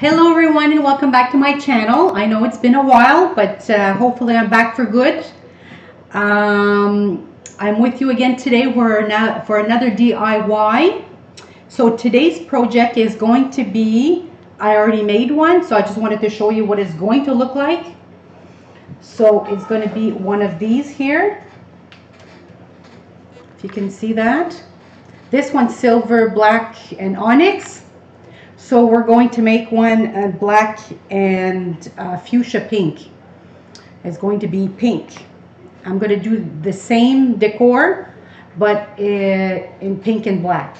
Hello everyone and welcome back to my channel. I know it's been a while, but hopefully I'm back for good. I'm with you again today for another DIY. So today's project is going to be, I already made one, so I just wanted to show you what it's going to look like. So it's going to be one of these here, if you can see that. This one's silver, black and onyx. So we're going to make one black and fuchsia pink. It's going to be pink. I'm going to do the same decor, but in pink and black.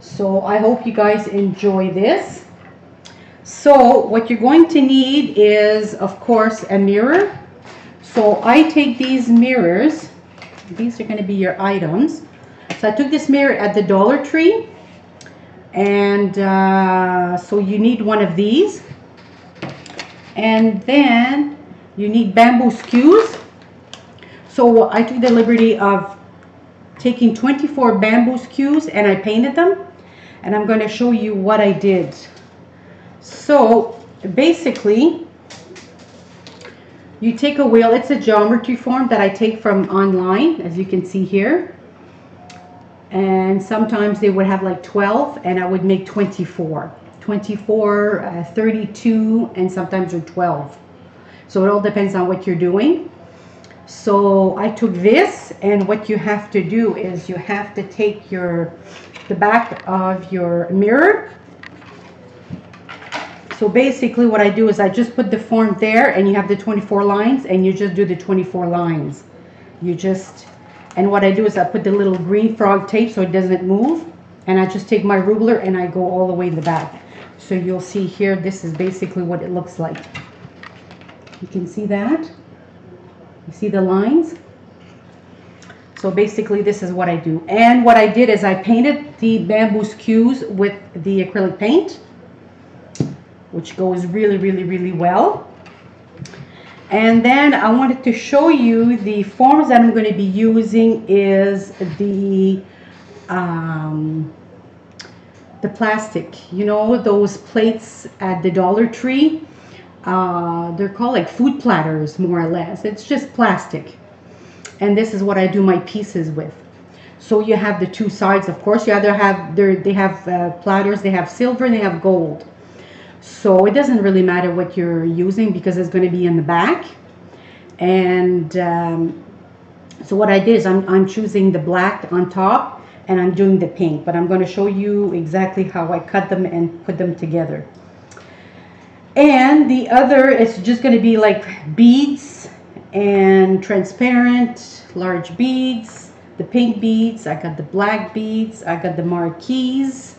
So I hope you guys enjoy this. So what you're going to need is, of course, a mirror. So I take these mirrors. These are going to be your items. So I took this mirror at the Dollar Tree. And so you need one of these, and then you need bamboo skews. So I took the liberty of taking 24 bamboo skews and I painted them, and I'm going to show you what I did. So basically you take a wheel, it's a geometry form that I take from online, as you can see here. And sometimes they would have like 12, and I would make 24, 32, and sometimes they're 12. So it all depends on what you're doing. So I took this, and what you have to do is you have to take the back of your mirror. So basically what I do is I just put the form there, and you have the 24 lines, and you just do the 24 lines. And what I do is I put the little green frog tape so it doesn't move, and I just take my ruler and I go all the way in the back. So you'll see here, this is basically what it looks like. You can see that. You see the lines? So basically this is what I do. And what I did is I painted the bamboo skews with the acrylic paint, which goes really, really, really well. And then I wanted to show you the forms that I'm going to be using is the plastic. You know, those plates at the Dollar Tree, they're called like food platters, more or less. It's just plastic. And this is what I do my pieces with. So you have the two sides, of course. You either have, they have platters, they have silver and they have gold. So it doesn't really matter what you're using because it's going to be in the back. And so what I did is I'm choosing the black on top and I'm doing the pink. But I'm going to show you exactly how I cut them and put them together. And the other is just going to be like beads and transparent large beads. The pink beads, I got the black beads, I got the marquees.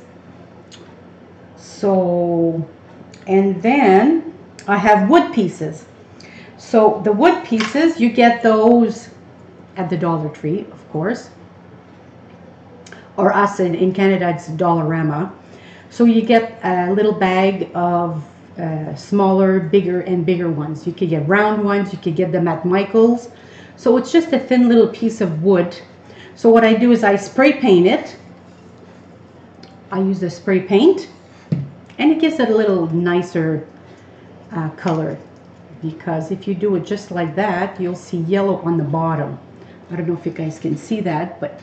So... and then I have wood pieces. So the wood pieces, you get those at the Dollar Tree, of course, or us in Canada, it's Dollarama. So you get a little bag of smaller, bigger and bigger ones. You could get round ones, you could get them at Michael's. So it's just a thin little piece of wood. So what I do is I spray paint it. I use the spray paint. And it gives it a little nicer color, because if you do it just like that, you'll see yellow on the bottom. I don't know if you guys can see that, but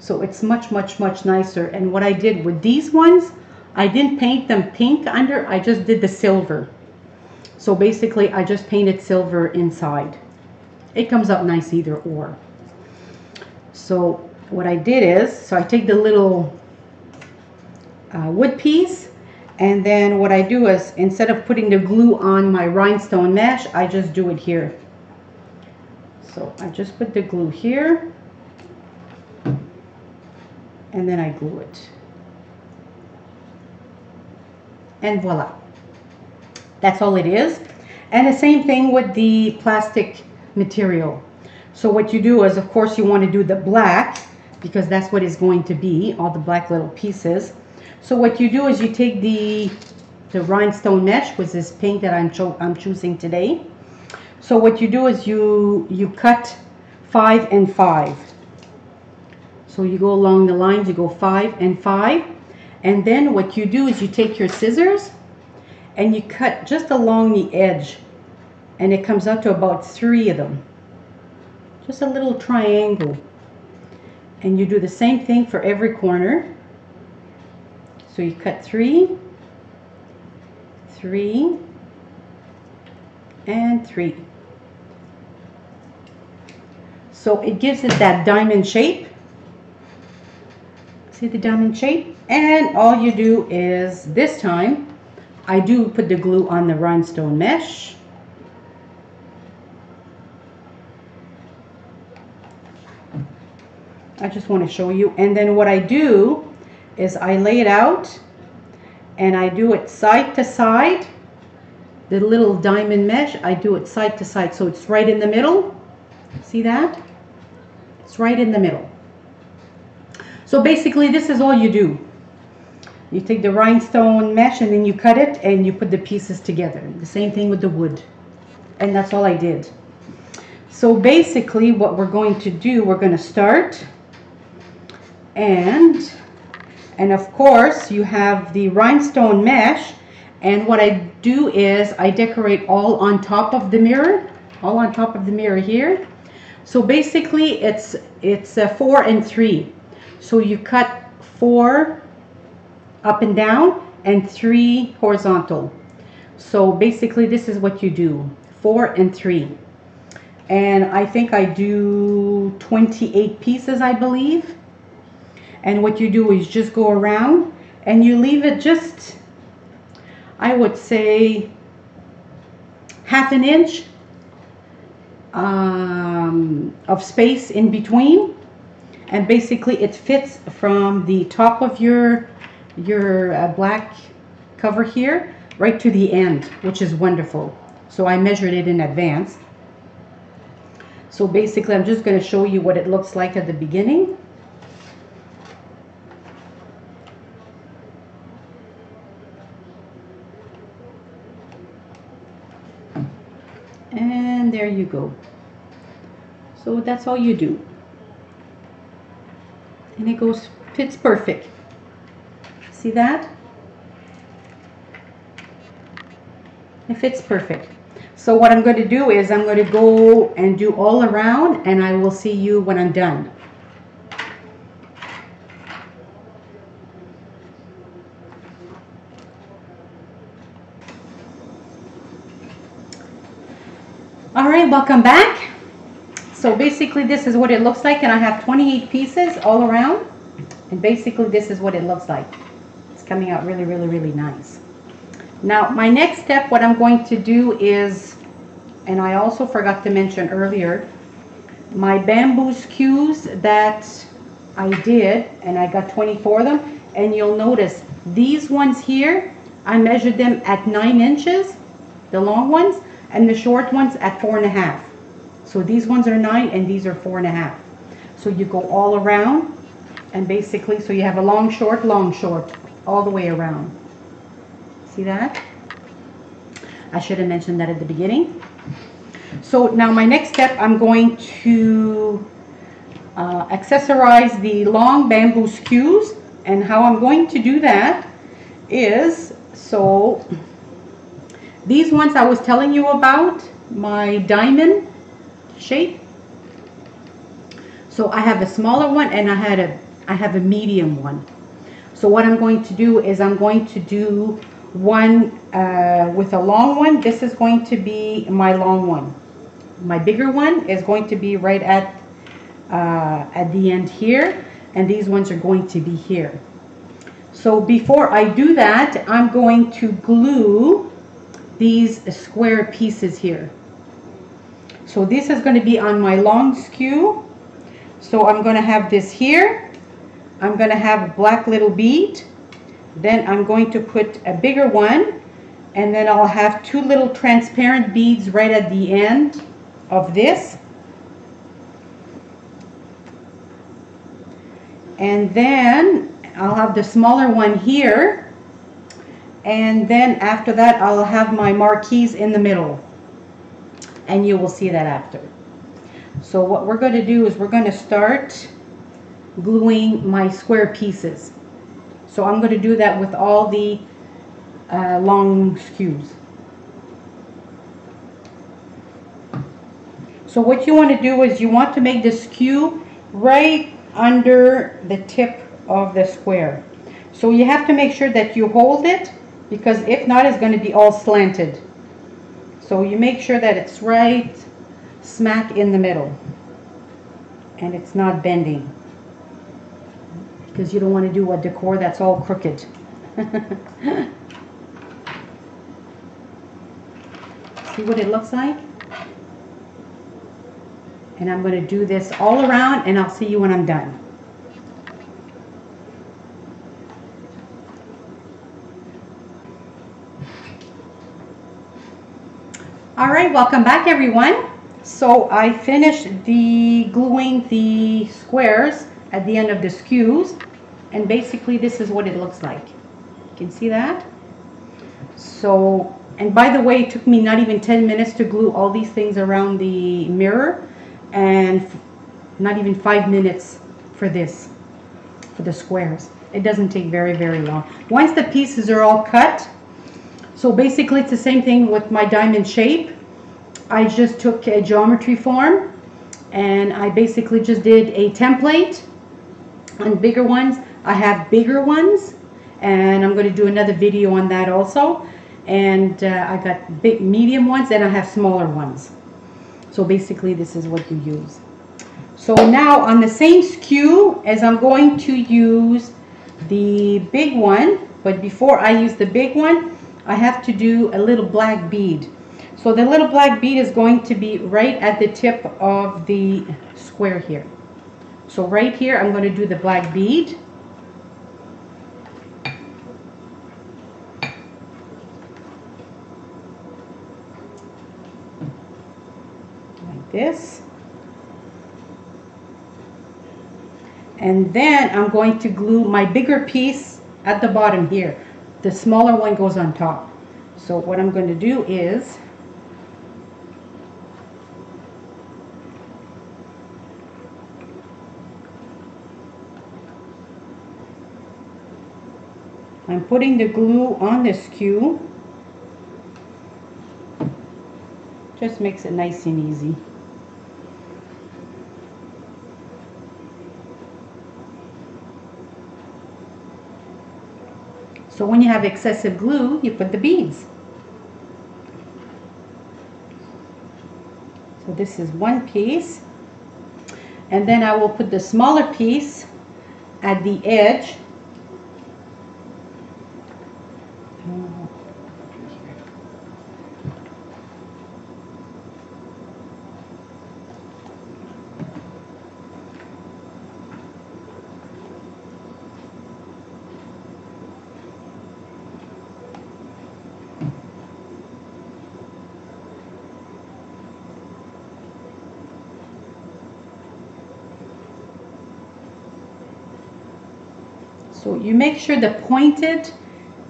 so it's much, much, much nicer. And what I did with these ones, I didn't paint them pink under, I just did the silver. So basically I just painted silver inside. It comes up nice either or. So what I did is, so I take the little wood piece. And then what I do is, instead of putting the glue on my rhinestone mesh, I just do it here. So I just put the glue here, and then I glue it. And voila. That's all it is. And the same thing with the plastic material. So what you do is, of course, you want to do the black, because that's what it's going to be, all the black little pieces. So what you do is you take the rhinestone mesh, which is pink that I'm choosing today. So what you do is you cut 5 and 5. So you go along the lines, you go 5 and 5. And then what you do is you take your scissors and you cut just along the edge, and it comes out to about 3 of them, just a little triangle. And you do the same thing for every corner. So you cut 3, 3, and 3. So it gives it that diamond shape. See the diamond shape? And all you do is, this time I do put the glue on the rhinestone mesh. I just want to show you. And then what I do is I lay it out and I do it side to side. The little diamond mesh, I do it side to side, so it's right in the middle. See that? It's right in the middle. So basically this is all you do. You take the rhinestone mesh and then you cut it and you put the pieces together. The same thing with the wood. And that's all I did. So basically what we're going to do, we're going to start. And of course you have the rhinestone mesh, and what I do is I decorate all on top of the mirror, all on top of the mirror here. So basically it's 4 and 3. So you cut 4 up and down and 3 horizontal. So basically this is what you do, 4 and 3. And I think I do 28 pieces, I believe. And what you do is just go around and you leave it just, I would say, half an inch of space in between, and basically it fits from the top of your black cover here right to the end, which is wonderful. So I measured it in advance. So basically I'm just going to show you what it looks like at the beginning. And there you go. So that's all you do, and it goes, fits perfect. See that? It fits perfect. So what I'm going to do is I'm going to go and do all around, and I will see you when I'm done. All right, welcome back. So basically this is what it looks like, and I have 28 pieces all around, and basically this is what it looks like. It's coming out really, really, really nice. Now my next step, what I'm going to do is, and I also forgot to mention earlier, my bamboo skews that I did, and I got 24 of them, and you'll notice these ones here, I measured them at 9 inches, the long ones, and the short ones at 4.5. So these ones are 9 and these are 4.5. So you go all around, and basically, so you have a long, short, all the way around. See that? I should have mentioned that at the beginning. So now my next step, I'm going to accessorize the long bamboo skews, and how I'm going to do that is, so these ones I was telling you about, my diamond shape. So I have a smaller one, and I have a medium one. So what I'm going to do is I'm going to do one with a long one. This is going to be my long one. My bigger one is going to be right at the end here, and these ones are going to be here. So before I do that, I'm going to glue these square pieces here. So this is going to be on my long skew. So I'm going to have this here, I'm going to have a black little bead, then I'm going to put a bigger one, and then I'll have 2 little transparent beads right at the end of this, and then I'll have the smaller one here. And then after that, I'll have my marquise in the middle, and you will see that after. So what we're going to do is we're going to start gluing my square pieces. So I'm going to do that with all the long skews. So what you want to do is you want to make the skew right under the tip of the square. So you have to make sure that you hold it, because if not, it's going to be all slanted. So you make sure that it's right smack in the middle and it's not bending, because you don't want to do a decor that's all crooked. See what it looks like? And I'm going to do this all around, and I'll see you when I'm done. All right, welcome back everyone. So I finished gluing the squares at the end of the skews, and basically this is what it looks like. You can see that. So, and by the way, it took me not even 10 minutes to glue all these things around the mirror, and not even 5 minutes for this, for the squares. It doesn't take very long. Once the pieces are all cut, so basically it's the same thing with my diamond shape. I just took a geometry form and I basically just did a template on bigger ones. I have bigger ones and I'm going to do another video on that also. And I got big, medium ones, and I have smaller ones. So basically this is what you use. So now on the same skew, as I'm going to use the big one, but before I use the big one, I have to do a little black bead. So the little black bead is going to be right at the tip of the square here. So right here I'm going to do the black bead. Like this. And then I'm going to glue my bigger piece at the bottom here. The smaller one goes on top. So what I'm going to do is I'm putting the glue on the skew. Just makes it nice and easy. So when you have excessive glue, you put the beads. So this is one piece. And then I will put the smaller piece at the edge. So you make sure the pointed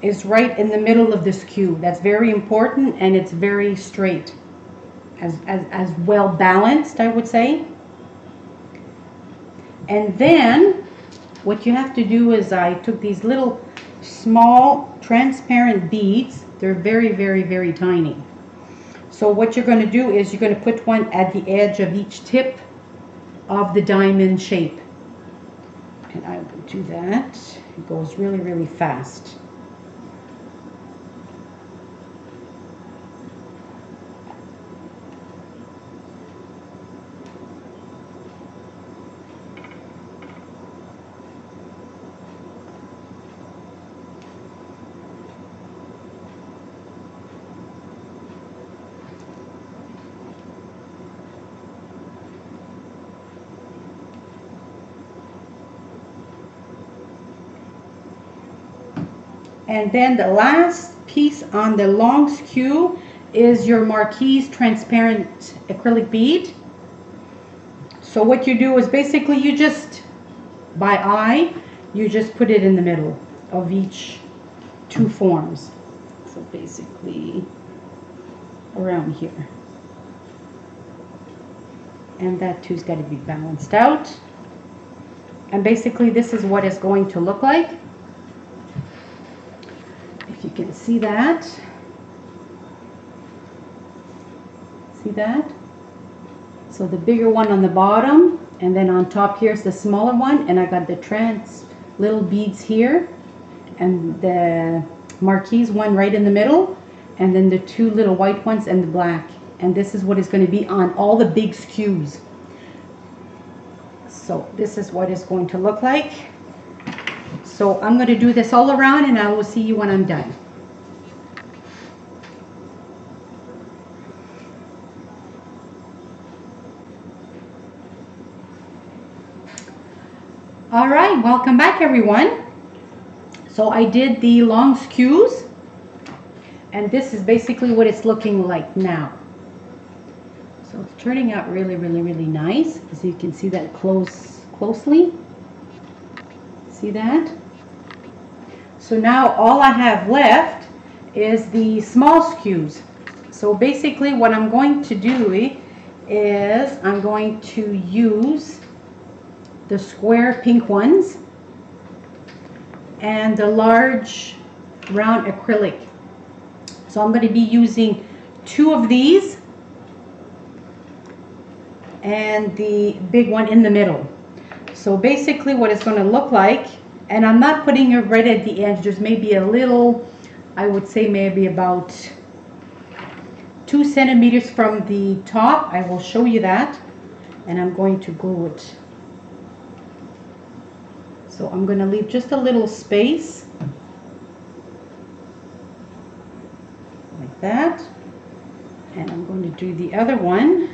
is right in the middle of the skew. That's very important, and it's very straight, as well balanced, I would say. And then what you have to do is I took these little small transparent beads. They're very tiny. So what you're going to do is you're going to put one at the edge of each tip of the diamond shape. And I will do that. It goes really fast. And then the last piece on the long skew is your Marquise transparent acrylic bead. So what you do is basically you just, by eye, you just put it in the middle of each two forms. So basically around here. And that too's got to be balanced out. And basically this is what it's going to look like. you can see that. See that? So the bigger one on the bottom, and then on top here's the smaller one, and I got the little beads here, and the marquise one right in the middle, and then the two little white ones and the black. And this is what is going to be on all the big SKUs. So this is what it's going to look like. So I'm going to do this all around, and I will see you when I'm done. All right, welcome back everyone. So I did the long SKUs, and this is basically what it's looking like now. So it's turning out really, really, really nice. So you can see that closely. See that? So now all I have left is the small SKUs. So basically what I'm going to do is I'm going to use the square pink ones and the large round acrylic. So I'm going to be using two of these and the big one in the middle. So basically what it's going to look like, and I'm not putting it right at the edge, there's maybe a little, I would say maybe about 2 centimeters from the top. I will show you that, and I'm going to glue it. So I'm going to leave just a little space like that, and I'm going to do the other one.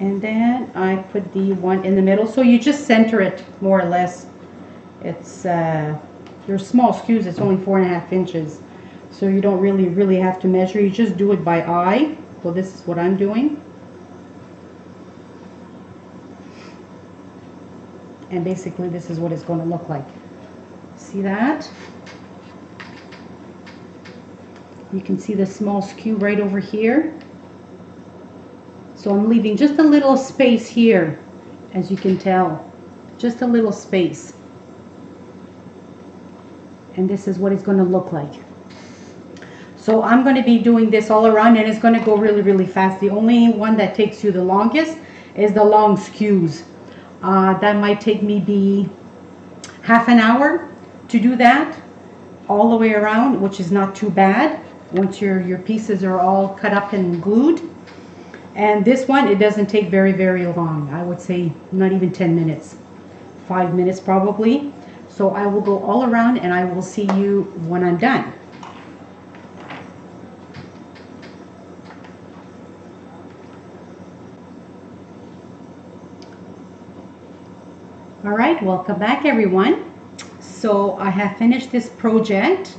And then I put the one in the middle, so you just center it more or less. It's your small SKUs, it's only 4.5 inches. So you don't really have to measure, you just do it by eye. Well, this is what I'm doing. And basically this is what it's going to look like. See that? You can see the small SKU right over here. So I'm leaving just a little space here, as you can tell. Just a little space. And this is what it's going to look like. So I'm going to be doing this all around, and it's going to go really fast. The only one that takes you the longest is the long SKUs. That might take maybe half an hour to do that all the way around, which is not too bad once your pieces are all cut up and glued. And this one, it doesn't take very long. I would say not even 10 minutes, 5 minutes probably. So I will go all around, and I will see you when I'm done. All right, welcome back everyone. So I have finished this project,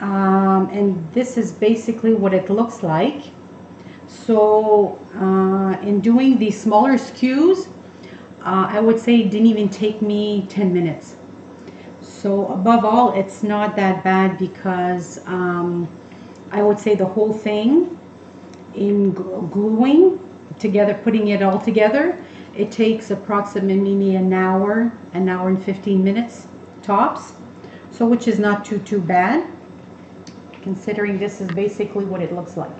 and this is basically what it looks like. So in doing the smaller SKUs, I would say it didn't even take me 10 minutes. So above all, it's not that bad, because I would say the whole thing in gluing together, putting it all together, it takes approximately an hour and 15 minutes tops, so which is not too bad, considering this is basically what it looks like.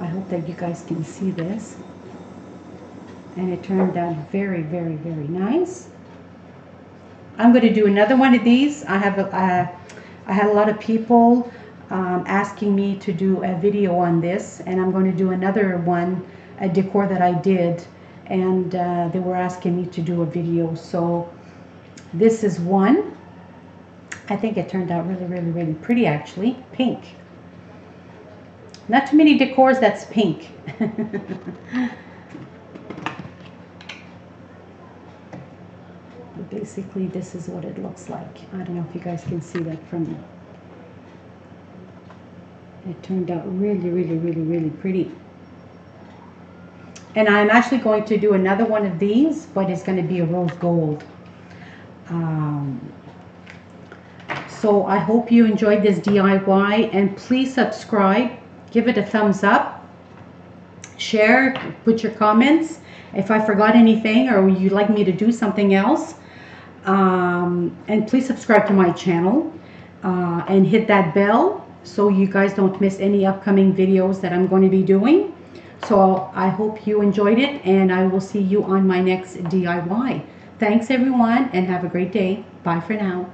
I hope that you guys can see this, and it turned out very nice. I'm going to do another one of these. I had a lot of people asking me to do a video on this, and I'm going to do another one, a decor that I did, and they were asking me to do a video. So this is one. I think it turned out really pretty, actually. Pink. Not too many decors that's pink. But basically this is what it looks like. I don't know if you guys can see that from me. It turned out really pretty. And I'm actually going to do another one of these, but it's going to be a rose gold. So I hope you enjoyed this DIY, and please subscribe, give it a thumbs up, share, put your comments if I forgot anything or you'd like me to do something else. And please subscribe to my channel and hit that bell so you guys don't miss any upcoming videos that I'm going to be doing. So I hope you enjoyed it, and I will see you on my next DIY. Thanks everyone, and have a great day. Bye for now.